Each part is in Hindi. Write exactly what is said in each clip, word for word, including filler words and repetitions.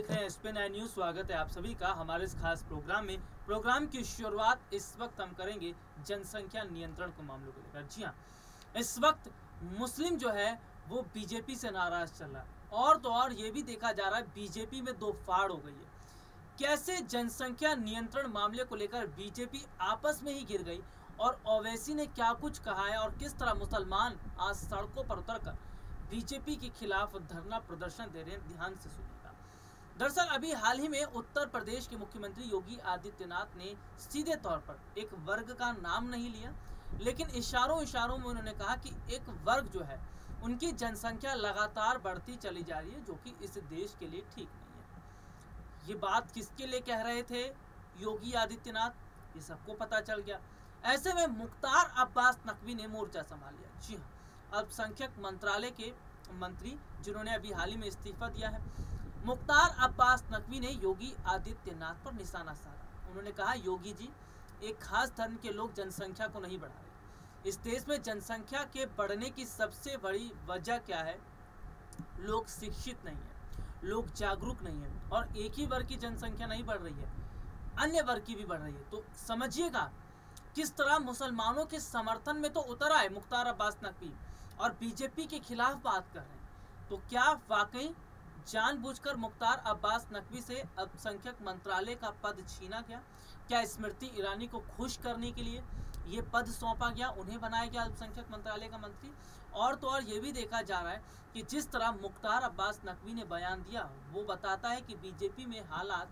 देख रहे हैं S P N I news. स्वागत है आप सभी का हमारे इस खास प्रोग्राम में। प्रोग्राम की शुरुआत इस वक्त हम करेंगे जनसंख्या नियंत्रण को मामलों को लेकर। जी हाँ, इस वक्त मुस्लिम जो है वो बीजेपी से नाराज चल रहा है, और तो और ये भी देखा जा रहा है बीजेपी में दो फाड़ हो गई है। कैसे जनसंख्या नियंत्रण मामले को लेकर बीजेपी आपस में ही गिर गई, और ओवैसी ने क्या कुछ कहा है, और किस तरह मुसलमान आज सड़कों पर उतरकर बीजेपी के खिलाफ धरना प्रदर्शन दे रहे हैं, ध्यान से सुनिएगा। दरअसल अभी हाल ही में उत्तर प्रदेश के मुख्यमंत्री योगी आदित्यनाथ ने सीधे तौर पर एक वर्ग का नाम नहीं लिया, लेकिन इशारों इशारों में उन्होंने कहा कि एक वर्ग जो है उनकी जनसंख्या लगातार बढ़ती चली जा रही है, जो कि इस देश के लिए ठीक नहीं है। ये बात किसके लिए कह रहे थे योगी आदित्यनाथ, ये सबको पता चल गया। ऐसे में मुख्तार अब्बास नकवी ने मोर्चा संभाल लिया। जी हाँ, अल्पसंख्यक मंत्रालय के मंत्री जिन्होंने अभी हाल ही में इस्तीफा दिया है, मुख्तार अब्बास नकवी ने योगी आदित्यनाथ पर निशाना साधा। उन्होंने कहा, योगी जी, एक खास धर्म के लोग जनसंख्या को नहीं बढ़ा रहे। इस देश में जनसंख्या के बढ़ने की सबसे बड़ी वजह क्या है? लोग शिक्षित नहीं है, लोग जागरूक नहीं है, और एक ही वर्ग की जनसंख्या नहीं बढ़ रही है, अन्य वर्ग की भी बढ़ रही है। तो समझिएगा किस तरह मुसलमानों के समर्थन में तो उतर आए मुख्तार अब्बास नकवी, और बीजेपी के खिलाफ बात कर रहे हैं। तो क्या वाकई जानबूझकर मुख्तार अब्बास नकवी से अल्पसंख्यक मंत्रालय का पद छीना गया? क्या स्मृति ईरानी को खुश करने के लिए ये पद सौंपा गया, उन्हें बनाया गया अल्पसंख्यक मंत्रालय का मंत्री? और तो और ये भी देखा जा रहा है कि जिस तरह मुख्तार अब्बास नकवी ने बयान दिया, वो बताता है कि बीजेपी में हालात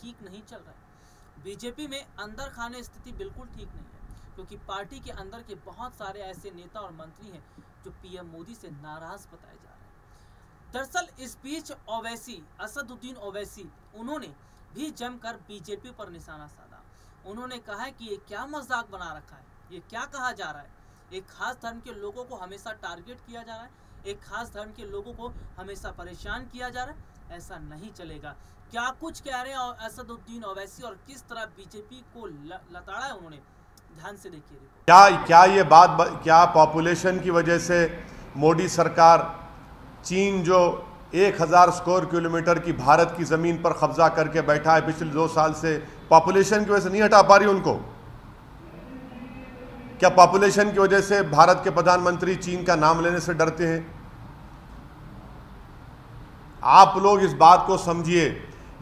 ठीक नहीं चल रहे। बीजेपी में अंदर खाने स्थिति बिल्कुल ठीक नहीं है, क्योंकि पार्टी के अंदर के बहुत सारे ऐसे नेता और मंत्री हैं जो पीएम मोदी से नाराज बताए जा रहे हैं। दरअसल इस बीच ओवैसी, असदुद्दीन ओवैसी, उन्होंने भी जमकर बीजेपी पर निशाना साधा। उन्होंने कहा है कि ये क्या मजाक बना रखा है, ये क्या कहा जा रहा है, एक खास धर्म के लोगों को हमेशा टारगेट किया जा रहा है, एक खास धर्म के लोगों को हमेशा परेशान किया जा रहा है, ऐसा नहीं चलेगा। क्या कुछ कह रहे हैं असदुद्दीन ओवैसी, और किस तरह बीजेपी को लताड़ा है उन्होंने, ध्यान से देखिए। क्या क्या ये बात, क्या पॉपुलेशन की वजह से मोदी सरकार, चीन जो एक हज़ार स्क्वायर किलोमीटर की भारत की ज़मीन पर कब्जा करके बैठा है पिछले दो साल से, पॉपुलेशन की वजह से नहीं हटा पा रही उनको? क्या पॉपुलेशन की वजह से भारत के प्रधानमंत्री चीन का नाम लेने से डरते हैं? आप लोग इस बात को समझिए,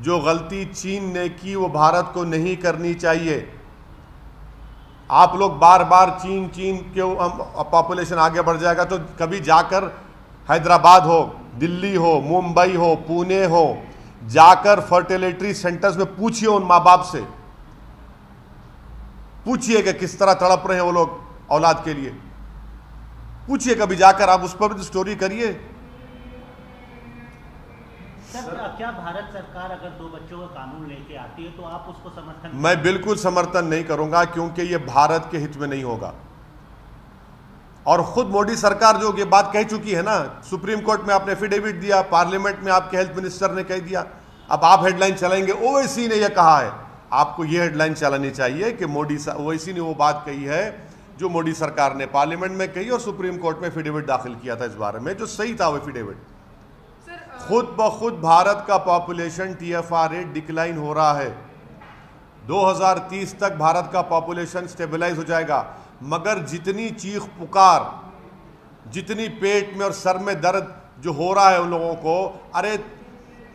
जो गलती चीन ने की वो भारत को नहीं करनी चाहिए। आप लोग बार बार चीन चीन क्यों, पॉपुलेशन आगे बढ़ जाएगा, तो कभी जाकर हैदराबाद हो, दिल्ली हो, मुंबई हो, पुणे हो, जाकर फर्टिलिटी सेंटर्स में पूछिए उन माँ बाप से, पूछिए कि किस तरह तड़प रहे हैं वो लोग औलाद के लिए, पूछिए कभी जाकर, आप उस पर भी स्टोरी करिए। सर, क्या भारत सरकार अगर दो बच्चों का कानून लेके आती है तो आप उसको समर्थन? मैं बिल्कुल समर्थन नहीं करूंगा, क्योंकि ये भारत के हित में नहीं होगा। और ख़ुद मोदी सरकार जो ये बात कह चुकी है ना, सुप्रीम कोर्ट में आपने एफिडेविट दिया, पार्लियामेंट में आपके हेल्थ मिनिस्टर ने कह दिया। अब आप हेडलाइन चलाएंगे, ओवैसी ने यह कहा है, आपको ये हेडलाइन चलानी चाहिए कि मोदी, ओवैसी ने वो बात कही है जो मोदी सरकार ने पार्लियामेंट में कही और सुप्रीम कोर्ट में एफिडेविट दाखिल किया था इस बारे में, जो सही था वो एफिडेविट। खुद ब खुद भारत का population T F R rate decline हो रहा है। दो हज़ार तीस तक भारत का पॉपुलेशन स्टेबलाइज हो जाएगा, मगर जितनी चीख पुकार, जितनी पेट में और सर में दर्द जो हो रहा है उन लोगों को, अरे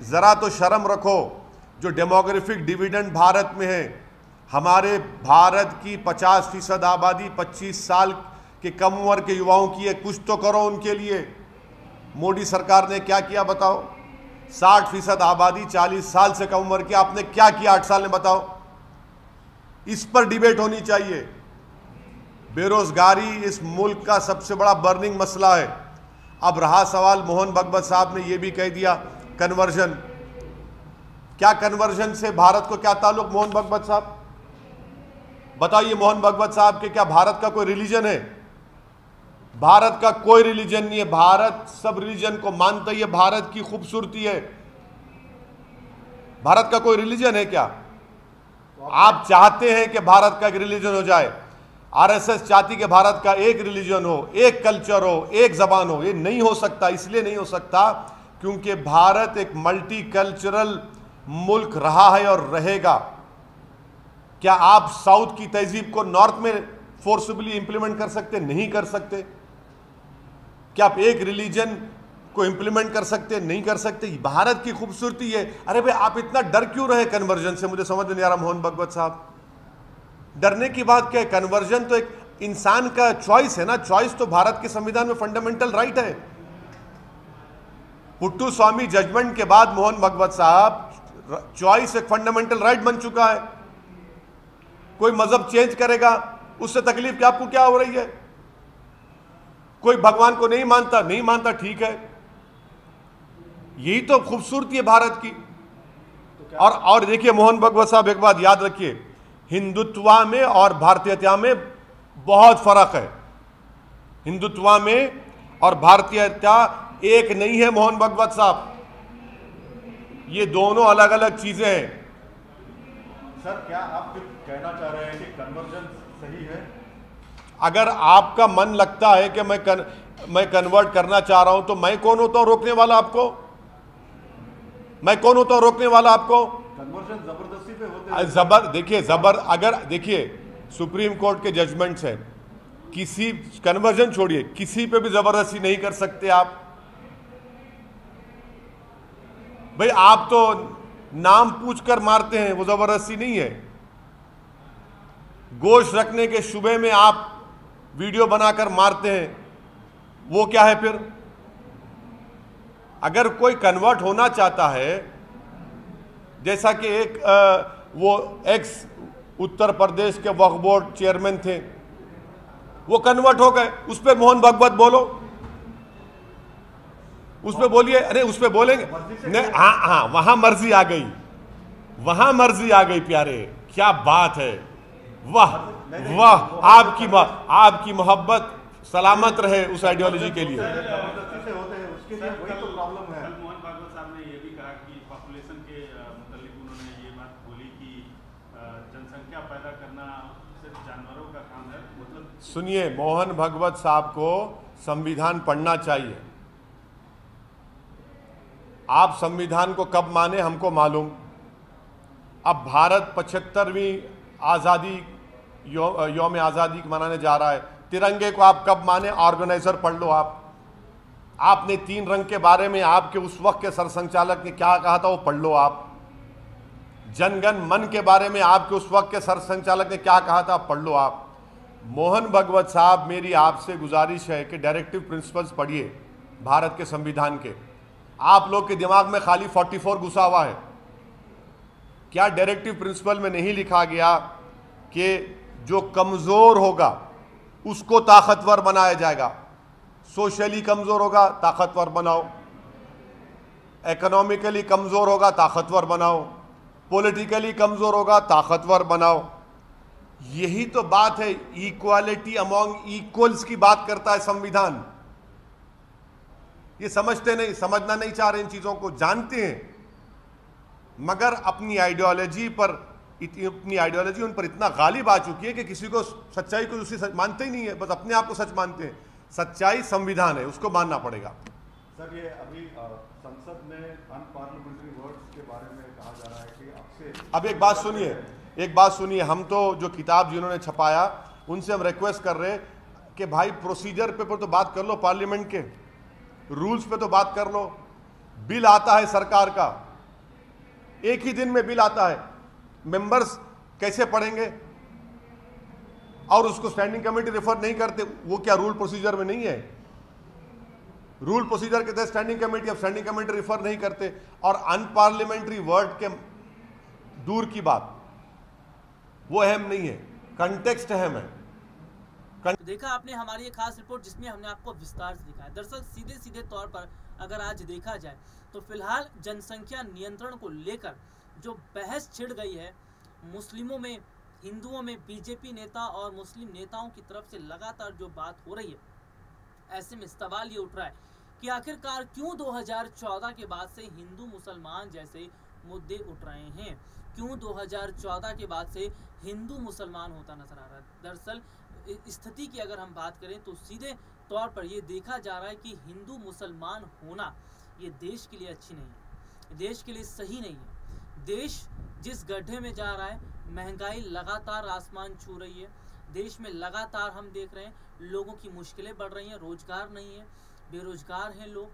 ज़रा तो शर्म रखो। जो डेमोग्राफिक डिविडेंड भारत में है, हमारे भारत की पचास फीसद आबादी पच्चीस साल के कम उम्र के युवाओं की है, कुछ तो करो उनके लिए। मोदी सरकार ने क्या किया बताओ? साठ फीसद आबादी चालीस साल से कम उम्र की, आपने क्या किया आठ साल में बताओ? इस पर डिबेट होनी चाहिए। बेरोजगारी इस मुल्क का सबसे बड़ा बर्निंग मसला है। अब रहा सवाल, मोहन भगवत साहब ने ये भी कह दिया कन्वर्जन। क्या कन्वर्जन से भारत को क्या ताल्लुक? मोहन भगवत साहब बताइए, मोहन भगवत साहब के क्या भारत का कोई रिलीजन है? भारत का कोई रिलीजन नहीं है, भारत सब रिलीजन को मानता ही है, भारत की खूबसूरती है। भारत का कोई रिलीजन है क्या? आप चाहते हैं कि भारत का एक रिलीजन हो जाए, आरएसएस चाहती कि भारत का एक रिलीजन हो, एक कल्चर हो, एक जबान हो। ये नहीं हो सकता, इसलिए नहीं हो सकता क्योंकि भारत एक मल्टीकल्चरल मुल्क रहा है और रहेगा। क्या आप साउथ की तहजीब को नॉर्थ में फोर्सिबली इंप्लीमेंट कर सकते? नहीं कर सकते। क्या आप एक रिलीजन को इंप्लीमेंट कर सकते? नहीं कर सकते। भारत की खूबसूरती है। अरे भाई आप इतना डर क्यों रहे कन्वर्जन से? मुझे समझ नहीं आ रहा मोहन भगवत साहब, डरने की बात क्या है? कन्वर्जन तो एक इंसान का चॉइस है ना। चॉइस तो भारत के संविधान में फंडामेंटल राइट है। पुट्टू स्वामी जजमेंट के बाद मोहन भगवत साहब, चॉइस एक फंडामेंटल राइट बन चुका है। कोई मजहब चेंज करेगा उससे तकलीफ क्या, आपको क्या हो रही है? कोई भगवान को नहीं मानता, नहीं मानता, ठीक है। यही तो खूबसूरती है भारत की। तो और और देखिए मोहन भगवत साहब, एक बात याद रखिए, हिंदुत्व में और भारतीयता में बहुत फर्क है। हिंदुत्व में और भारतीयता एक नहीं है मोहन भगवत साहब, ये दोनों अलग अलग चीजें हैं। सर क्या आप कहना चाह रहे हैं कि कन्वर्जन सही है? अगर आपका मन लगता है कि मैं कन, मैं कन्वर्ट करना चाह रहा हूं, तो मैं कौन होता हूं रोकने वाला आपको? मैं कौन होता हूं रोकने वाला आपको? कन्वर्जन जबरदस्ती पे होते हैं। जबर देखिए जबर अगर देखिए सुप्रीम कोर्ट के जजमेंट्स हैं, किसी कन्वर्जन छोड़िए, किसी पे भी जबरदस्ती नहीं कर सकते आप। भाई आप तो नाम पूछकर मारते हैं, वो जबरदस्ती नहीं है। गोश्त रखने के शुबे में आप वीडियो बनाकर मारते हैं, वो क्या है फिर? अगर कोई कन्वर्ट होना चाहता है, जैसा कि एक आ, वो एक्स उत्तर प्रदेश के वक्फ बोर्ड चेयरमैन थे, वो कन्वर्ट हो गए, उस पर मोहन भगवत बोलो, उस पर बोलिए। अरे उस पर बोलेंगे, हाँ हाँ वहां मर्जी आ गई, वहां मर्जी आ गई। प्यारे क्या बात है, वाह वाह, आपकी आपकी मोहब्बत सलामत रहे उस आइडियोलॉजी के लिए। मोहन भागवत साहब ने ये भी कहा कि पॉपुलेशन के मुताबिक उन्होंने ये बात बोली कि जनसंख्या पैदा करना सिर्फ जानवरों का काम है। मतलब सुनिए, मोहन भगवत साहब को संविधान पढ़ना चाहिए। आप संविधान को कब माने हमको मालूम। अब भारत पचहत्तरवीं आज़ादी यो, योम आज़ादी मनाने जा रहा है। तिरंगे को आप कब माने? ऑर्गेनाइजर पढ़ लो आप। आपने तीन रंग के बारे में आपके उस वक्त के सरसंघचालक ने क्या कहा था, वो पढ़ लो आप। जनगण मन के बारे में आपके उस वक्त के सरसंघचालक ने क्या कहा था, पढ़ लो आप। मोहन भगवत साहब, मेरी आपसे गुजारिश है कि डायरेक्टिव प्रिंसिपल्स पढ़िए भारत के संविधान के। आप लोग के दिमाग में खाली फोर्टी फोर घुसा हुआ है। क्या डायरेक्टिव प्रिंसिपल में नहीं लिखा गया कि जो कमज़ोर होगा उसको ताकतवर बनाया जाएगा? सोशली कमज़ोर होगा, ताकतवर बनाओ। इकोनॉमिकली कमज़ोर होगा, ताकतवर बनाओ। पॉलिटिकली कमज़ोर होगा, ताकतवर बनाओ। यही तो बात है, इक्वालिटी अमॉन्ग इक्वल्स की बात करता है संविधान। ये समझते नहीं, समझना नहीं चाह रहे, इन चीज़ों को जानते हैं, मगर अपनी आइडियोलॉजी पर अपनी आइडियोलॉजी उन पर इतना गालिब आ चुकी है कि किसी को सच्चाई को दूसरी सच मानते ही नहीं है, बस अपने आप को सच मानते हैं। सच्चाई संविधान है, उसको मानना पड़ेगा। सर ये अभी संसद में अनपार्लियामेंट्री वर्ड्स के बारे में कहा जा रहा है कि आपसे अब एक बात सुनिए, एक बात सुनिए, हम तो जो किताब जिन्होंने छपाया उनसे हम रिक्वेस्ट कर रहे कि भाई प्रोसीजर पे पर तो बात कर लो, पार्लियामेंट के रूल्स पे तो बात कर लो। बिल आता है सरकार का, एक ही दिन में बिल आता है, मेंबर्स कैसे पढ़ेंगे और उसको स्टैंडिंग कमेटी रेफर नहीं करते? वो क्या रूल प्रोसीजर में नहीं है? रूल प्रोसीजर के तहत स्टैंडिंग कमेटी, अब स्टैंडिंग कमेटी रेफर नहीं करते। और अनपार्लियामेंट्री वर्ड के दूर की बात, वो अहम नहीं है, कॉन्टेक्स्ट अहम है। देखा आपने हमारी ये खास रिपोर्ट जिसमें हमने आपको विस्तार से दिखाया। दरअसल सीधे सीधे तौर पर अगर आज देखा जाए तो फिलहाल जनसंख्या नियंत्रण को लेकर जो बहस छिड़ गई है मुस्लिमों में, हिंदुओं में, बीजेपी नेता और मुस्लिम नेताओं की तरफ से लगातार जो बात हो रही है, ऐसे में सवाल ये उठ रहा है कि आखिरकार क्यों दो हज़ार चौदह के बाद से हिंदू मुसलमान जैसे मुद्दे उठ रहे हैं? क्यों दो हज़ार चौदह के बाद से हिंदू मुसलमान होता नजर आ रहा है? दरअसल स्थिति की अगर हम बात करें तो सीधे तौर पर ये देखा जा रहा है कि हिंदू मुसलमान होना ये देश के लिए अच्छी नहीं है, देश के लिए सही नहीं है। देश जिस गड्ढे में जा रहा है, महंगाई लगातार आसमान छू रही है, देश में लगातार हम देख रहे हैं लोगों की मुश्किलें बढ़ रही हैं, रोजगार नहीं है, बेरोजगार हैं लोग,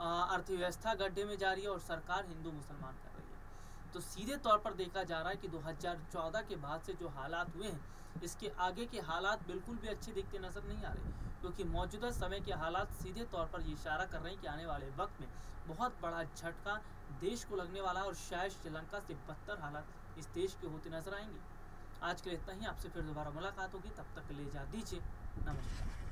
अर्थव्यवस्था गड्ढे में जा रही है और सरकार हिंदू मुसलमान कर रही है। तो सीधे तौर पर देखा जा रहा है कि दो हज़ार चौदह के बाद से जो हालात हुए हैं, इसके आगे के हालात बिल्कुल भी अच्छे दिखते नजर नहीं आ रहे, क्योंकि मौजूदा समय के हालात सीधे तौर पर ये इशारा कर रहे हैं कि आने वाले वक्त में बहुत बड़ा झटका देश को लगने वाला है और शायद श्रीलंका से बदतर हालात इस देश के होते नजर आएंगे। आज के लिए इतना ही, आपसे फिर दोबारा मुलाकात होगी, तब तक ले जा दीजिए, नमस्कार।